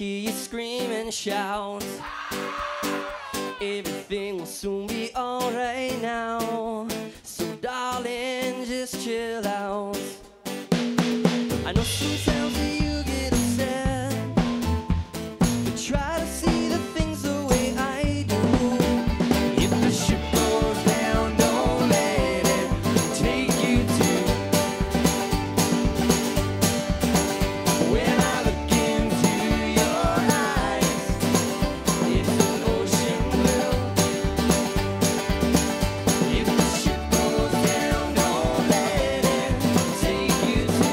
key, you scream and shout. Everything will soon be alright now. So darling, just chill out. I know sometimes that you get upset, but try to see the things the way I do. If the ship goes down, don't let it take you to. When I look into your eyes, it's an ocean blue. If the ship goes down, don't let it take you to.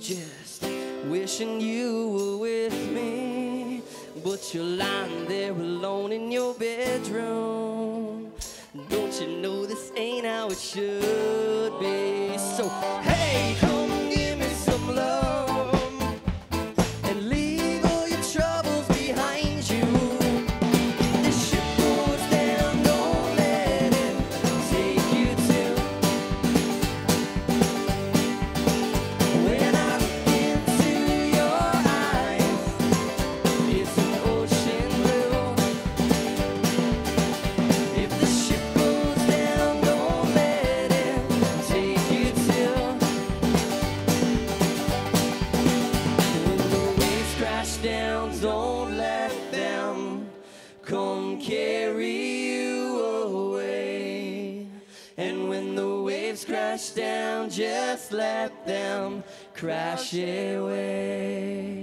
Just wishing you were with me, but you're lying there alone in your bedroom. Don't you know this ain't how it should be? So hey, come give me some love and leave all your troubles behind you. If the ship goes down, don't let it take you to. When I look into your eyes, it's an ocean blue. If the ship goes down, don't let it take you to. When the waves crash down, don't let them come carry you away. And when the waves crash down, just let them crash away.